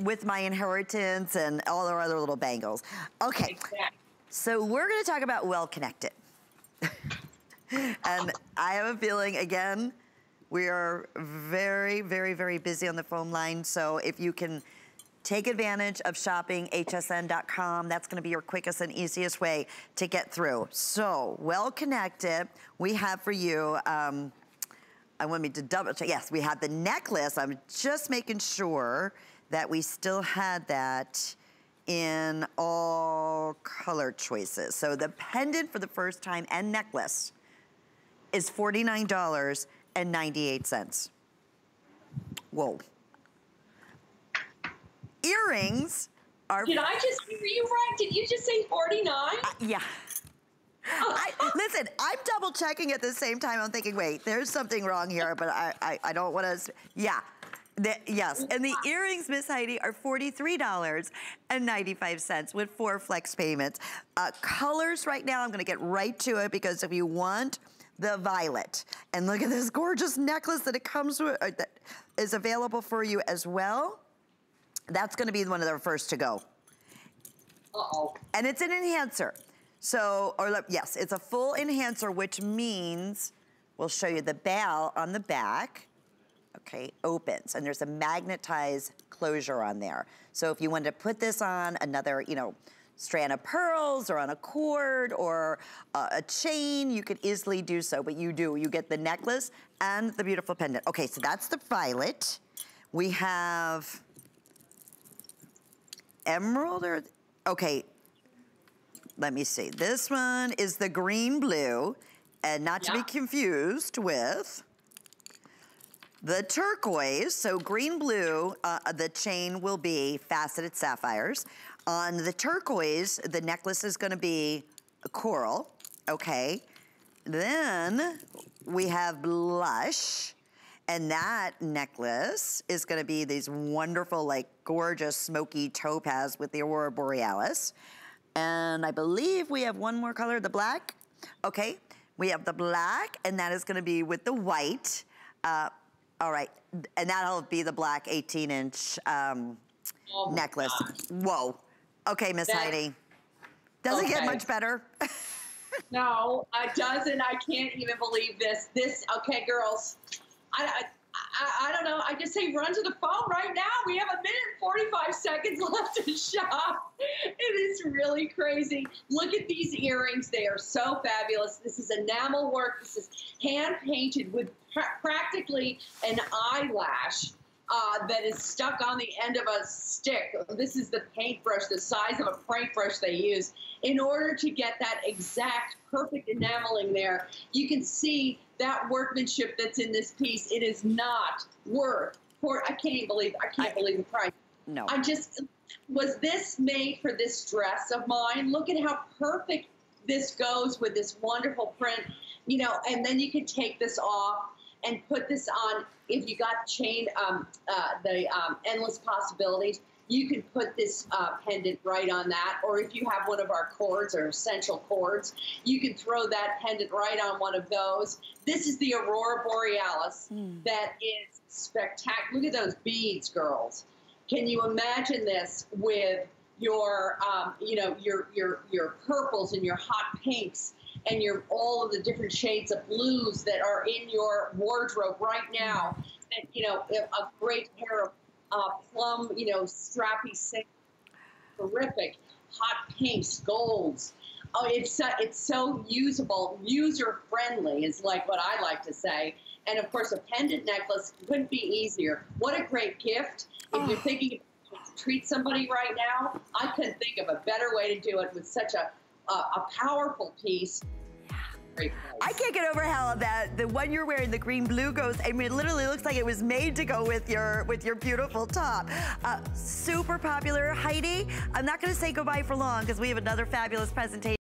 with my inheritance and all our other little bangles. Okay, so we're gonna talk about Well Connected. And I have a feeling, again, we are very, very, very busy on the phone line. So if you can take advantage of shopping hsn.com, that's gonna be your quickest and easiest way to get through. So Well Connected, we have for you, I want me to double check. Yes, we have the necklace. I'm just making sure that we still had that in all color choices. So the pendant for the first time and necklace is $49.98. Whoa. Earrings are... Did I just hear you right? Did you just say 49? Yeah. Listen, I'm double checking at the same time. I'm thinking, wait, there's something wrong here, but I don't want to... Yeah. Yes, and the earrings, Miss Heidi, are $43.95 with 4 flex payments. Colors right now, I'm gonna get right to it, because if you want the violet, and look at this gorgeous necklace that it comes with, that is available for you as well. That's gonna be one of the first to go. Uh-oh. And it's an enhancer. So, or yes, it's a full enhancer, which means, we'll show you the bell on the back. Okay, opens, and there's a magnetized closure on there. So if you wanted to put this on another, you know, strand of pearls or on a cord or a chain, you could easily do so, but you do. You get the necklace and the beautiful pendant. Okay, so that's the violet. We have emerald or, okay, let me see. This one is the green blue, and not to be confused with the turquoise. So green blue, the chain will be faceted sapphires. On the turquoise, the necklace is gonna be coral, okay? Then we have blush, and that necklace is gonna be these wonderful, like gorgeous smoky topaz with the Aurora Borealis. And I believe we have one more color, the black. Okay, we have the black, and that is gonna be with the white. All right, and that'll be the black 18-inch necklace. God. Whoa. Okay, Miss Heidi. Doesn't get much better. No, it doesn't. I can't even believe this. This, okay, girls. I don't know. I just say run to the phone right now. We have 1 minute and 45 seconds left to shop. It is really crazy. Look at these earrings. They are so fabulous. This is enamel work. This is hand painted with practically an eyelash that is stuck on the end of a stick. This is the paintbrush, the size of a paintbrush they use in order to get that exact perfect enameling there. You can see that workmanship that's in this piece. It is not worth, I can't believe the price. No. I just, was this made for this dress of mine? Look at how perfect this goes with this wonderful print, you know, and then you can take this off and put this on. If you got chain, the endless possibilities, you can put this pendant right on that. Or if you have one of our cords or essential cords, you can throw that pendant right on one of those. This is the Aurora Borealis. That is spectacular. Look at those beads, girls. Can you imagine this with your, you know, your purples and your hot pinks and your all of the different shades of blues that are in your wardrobe right now? And, you know, a great pair of plum, you know, strappy, singlet, terrific, hot pinks, golds. Oh, it's so usable, user-friendly is like what I like to say. And, of course, a pendant necklace couldn't be easier. What a great gift. If you're thinking about to treat somebody right now, I couldn't think of a better way to do it with such a powerful piece. I can't get over how that the one you're wearing, the green blue, goes. I mean, it literally looks like it was made to go with your beautiful top. Super popular, Heidi. I'm not going to say goodbye for long because we have another fabulous presentation.